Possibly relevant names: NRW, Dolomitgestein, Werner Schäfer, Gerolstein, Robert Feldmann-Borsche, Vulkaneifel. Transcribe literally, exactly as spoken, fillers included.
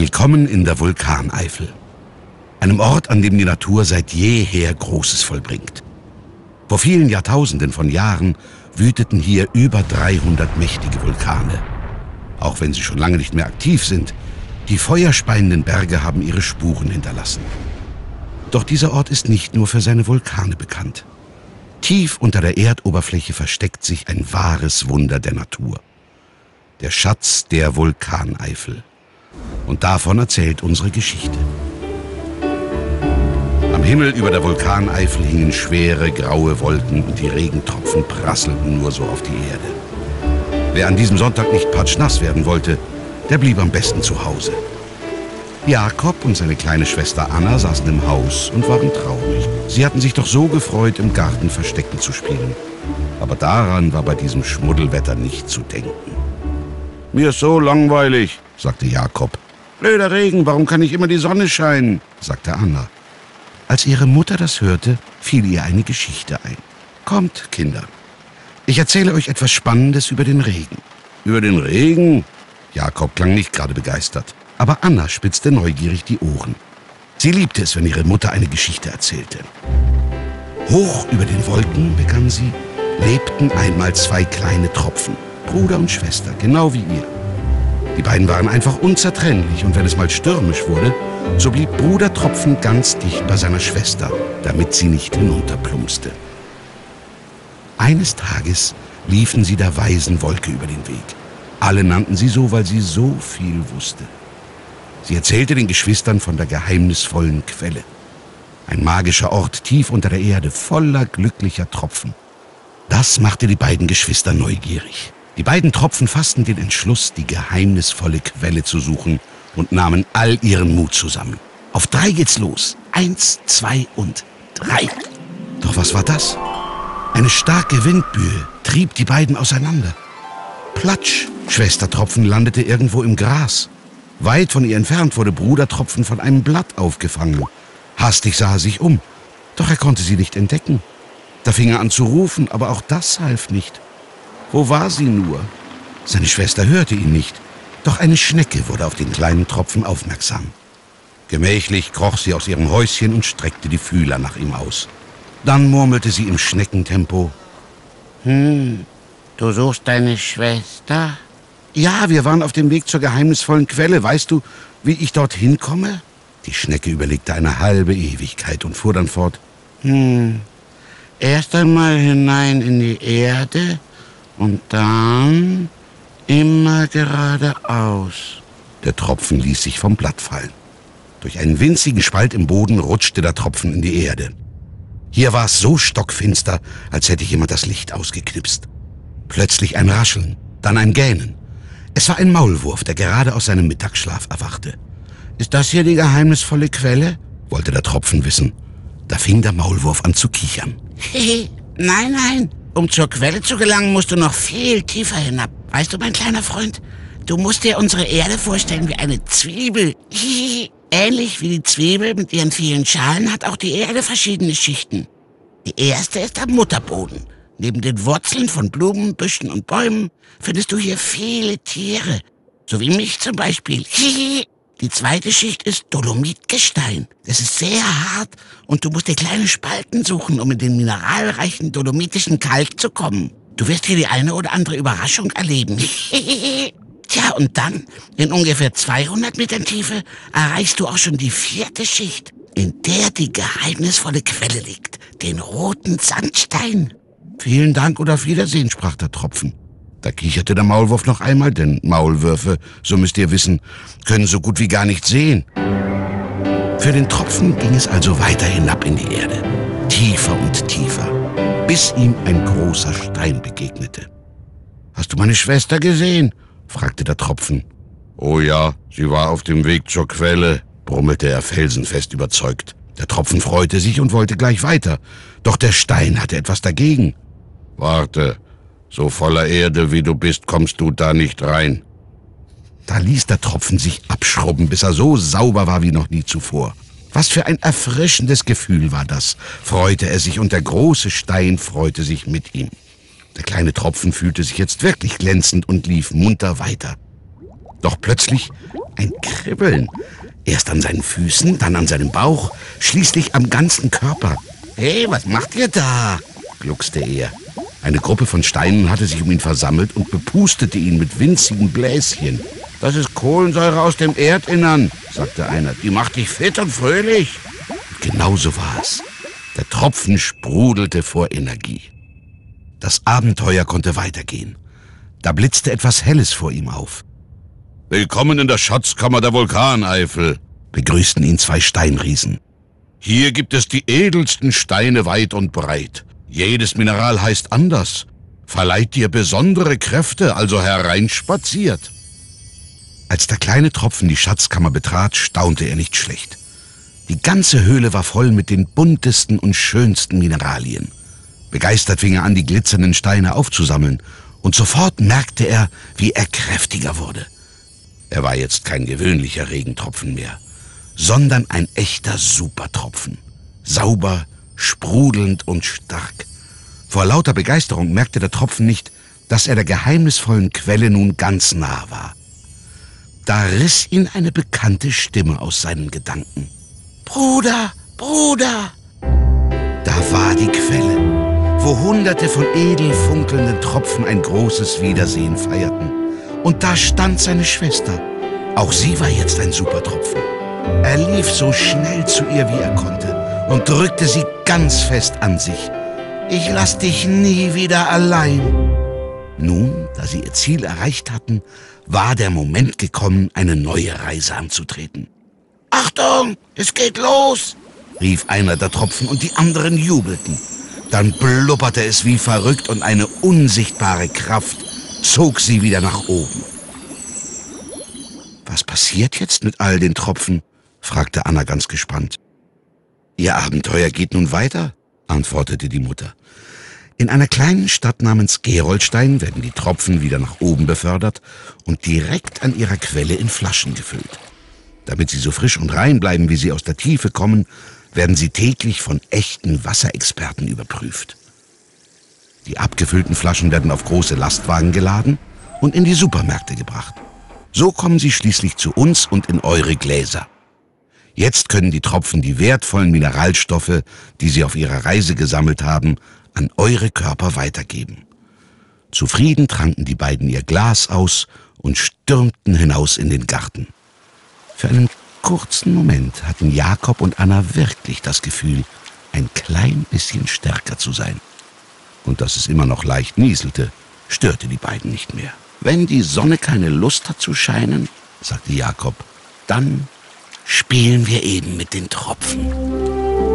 Willkommen in der Vulkaneifel. Einem Ort, an dem die Natur seit jeher Großes vollbringt. Vor vielen Jahrtausenden von Jahren wüteten hier über dreihundert mächtige Vulkane. Auch wenn sie schon lange nicht mehr aktiv sind, die feuerspeienden Berge haben ihre Spuren hinterlassen. Doch dieser Ort ist nicht nur für seine Vulkane bekannt. Tief unter der Erdoberfläche versteckt sich ein wahres Wunder der Natur. Der Schatz der Vulkaneifel. Und davon erzählt unsere Geschichte. Am Himmel über der Vulkaneifel hingen schwere, graue Wolken und die Regentropfen prasselten nur so auf die Erde. Wer an diesem Sonntag nicht patschnass werden wollte, der blieb am besten zu Hause. Jakob und seine kleine Schwester Anna saßen im Haus und waren traurig. Sie hatten sich doch so gefreut, im Garten Verstecken zu spielen. Aber daran war bei diesem Schmuddelwetter nicht zu denken. Mir ist so langweilig, sagte Jakob. Blöder Regen, warum kann nicht immer die Sonne scheinen, sagte Anna. Als ihre Mutter das hörte, fiel ihr eine Geschichte ein. Kommt, Kinder, ich erzähle euch etwas Spannendes über den Regen. Über den Regen? Jakob klang nicht gerade begeistert, aber Anna spitzte neugierig die Ohren. Sie liebte es, wenn ihre Mutter eine Geschichte erzählte. Hoch über den Wolken, begann sie, lebten einmal zwei kleine Tropfen, Bruder und Schwester, genau wie ihr. Die beiden waren einfach unzertrennlich und wenn es mal stürmisch wurde, so blieb Bruder Tropfen ganz dicht bei seiner Schwester, damit sie nicht hinunterplumpste. Eines Tages liefen sie der weißen Wolke über den Weg. Alle nannten sie so, weil sie so viel wusste. Sie erzählte den Geschwistern von der geheimnisvollen Quelle. Ein magischer Ort tief unter der Erde, voller glücklicher Tropfen. Das machte die beiden Geschwister neugierig. Die beiden Tropfen fassten den Entschluss, die geheimnisvolle Quelle zu suchen und nahmen all ihren Mut zusammen. Auf drei geht's los. Eins, zwei und drei. Doch was war das? Eine starke Windböe trieb die beiden auseinander. Platsch! Schwester Tropfen landete irgendwo im Gras. Weit von ihr entfernt wurde Bruder Tropfen von einem Blatt aufgefangen. Hastig sah er sich um, doch er konnte sie nicht entdecken. Da fing er an zu rufen, aber auch das half nicht. Wo war sie nur? Seine Schwester hörte ihn nicht, doch eine Schnecke wurde auf den kleinen Tropfen aufmerksam. Gemächlich kroch sie aus ihrem Häuschen und streckte die Fühler nach ihm aus. Dann murmelte sie im Schneckentempo. Hm, du suchst deine Schwester? Ja, wir waren auf dem Weg zur geheimnisvollen Quelle. Weißt du, wie ich dorthin komme? Die Schnecke überlegte eine halbe Ewigkeit und fuhr dann fort. Hm, erst einmal hinein in die Erde. Und dann immer geradeaus. Der Tropfen ließ sich vom Blatt fallen. Durch einen winzigen Spalt im Boden rutschte der Tropfen in die Erde. Hier war es so stockfinster, als hätte jemand das Licht ausgeknipst. Plötzlich ein Rascheln, dann ein Gähnen. Es war ein Maulwurf, der gerade aus seinem Mittagsschlaf erwachte. Ist das hier die geheimnisvolle Quelle? Wollte der Tropfen wissen. Da fing der Maulwurf an zu kichern. Hehe, nein, nein. Um zur Quelle zu gelangen, musst du noch viel tiefer hinab. Weißt du, mein kleiner Freund, du musst dir unsere Erde vorstellen wie eine Zwiebel. Hihihi. Ähnlich wie die Zwiebel mit ihren vielen Schalen hat auch die Erde verschiedene Schichten. Die erste ist der Mutterboden. Neben den Wurzeln von Blumen, Büschen und Bäumen findest du hier viele Tiere. So wie mich zum Beispiel. Hihihi. Die zweite Schicht ist Dolomitgestein. Es ist sehr hart und du musst dir kleine Spalten suchen, um in den mineralreichen dolomitischen Kalk zu kommen. Du wirst hier die eine oder andere Überraschung erleben. Tja, und dann, in ungefähr zweihundert Metern Tiefe, erreichst du auch schon die vierte Schicht, in der die geheimnisvolle Quelle liegt, den roten Sandstein. Vielen Dank und auf Wiedersehen, sprach der Tropfen. Da kicherte der Maulwurf noch einmal, denn Maulwürfe, so müsst ihr wissen, können so gut wie gar nicht sehen. Für den Tropfen ging es also weiter hinab in die Erde, tiefer und tiefer, bis ihm ein großer Stein begegnete. »Hast du meine Schwester gesehen?« fragte der Tropfen. »Oh ja, sie war auf dem Weg zur Quelle«, brummelte er felsenfest überzeugt. Der Tropfen freute sich und wollte gleich weiter, doch der Stein hatte etwas dagegen. »Warte. So voller Erde, wie du bist, kommst du da nicht rein.« Da ließ der Tropfen sich abschrubben, bis er so sauber war wie noch nie zuvor. Was für ein erfrischendes Gefühl war das, freute er sich und der große Stein freute sich mit ihm. Der kleine Tropfen fühlte sich jetzt wirklich glänzend und lief munter weiter. Doch plötzlich ein Kribbeln. Erst an seinen Füßen, dann an seinem Bauch, schließlich am ganzen Körper. »Hey, was macht ihr da?« gluckste er. Eine Gruppe von Steinen hatte sich um ihn versammelt und bepustete ihn mit winzigen Bläschen. »Das ist Kohlensäure aus dem Erdinnern«, sagte einer. »Die macht dich fit und fröhlich.« Und genauso war es. Der Tropfen sprudelte vor Energie. Das Abenteuer konnte weitergehen. Da blitzte etwas Helles vor ihm auf. »Willkommen in der Schatzkammer der Vulkaneifel«, begrüßten ihn zwei Steinriesen. »Hier gibt es die edelsten Steine weit und breit. Jedes Mineral heißt anders, verleiht dir besondere Kräfte, also hereinspaziert.« Als der kleine Tropfen die Schatzkammer betrat, staunte er nicht schlecht. Die ganze Höhle war voll mit den buntesten und schönsten Mineralien. Begeistert fing er an, die glitzernden Steine aufzusammeln, und sofort merkte er, wie er kräftiger wurde. Er war jetzt kein gewöhnlicher Regentropfen mehr, sondern ein echter Supertropfen. Sauber, sprudelnd und stark. Vor lauter Begeisterung merkte der Tropfen nicht, dass er der geheimnisvollen Quelle nun ganz nah war. Da riss ihn eine bekannte Stimme aus seinen Gedanken. »Bruder, Bruder!« Da war die Quelle, wo hunderte von edel funkelnden Tropfen ein großes Wiedersehen feierten. Und da stand seine Schwester. Auch sie war jetzt ein Supertropfen. Er lief so schnell zu ihr, wie er konnte, und drückte sie ganz fest an sich. »Ich lass dich nie wieder allein!« Nun, da sie ihr Ziel erreicht hatten, war der Moment gekommen, eine neue Reise anzutreten. »Achtung, es geht los!« rief einer der Tropfen und die anderen jubelten. Dann blubberte es wie verrückt und eine unsichtbare Kraft zog sie wieder nach oben. »Was passiert jetzt mit all den Tropfen?« fragte Anna ganz gespannt. »Ihr Abenteuer geht nun weiter«, antwortete die Mutter. »In einer kleinen Stadt namens Gerolstein werden die Tropfen wieder nach oben befördert und direkt an ihrer Quelle in Flaschen gefüllt. Damit sie so frisch und rein bleiben, wie sie aus der Tiefe kommen, werden sie täglich von echten Wasserexperten überprüft. Die abgefüllten Flaschen werden auf große Lastwagen geladen und in die Supermärkte gebracht. So kommen sie schließlich zu uns und in eure Gläser. Jetzt können die Tropfen die wertvollen Mineralstoffe, die sie auf ihrer Reise gesammelt haben, an eure Körper weitergeben.« Zufrieden tranken die beiden ihr Glas aus und stürmten hinaus in den Garten. Für einen kurzen Moment hatten Jakob und Anna wirklich das Gefühl, ein klein bisschen stärker zu sein. Und dass es immer noch leicht nieselte, störte die beiden nicht mehr. »Wenn die Sonne keine Lust hat zu scheinen«, sagte Jakob, »dann spielen wir eben mit den Tropfen.«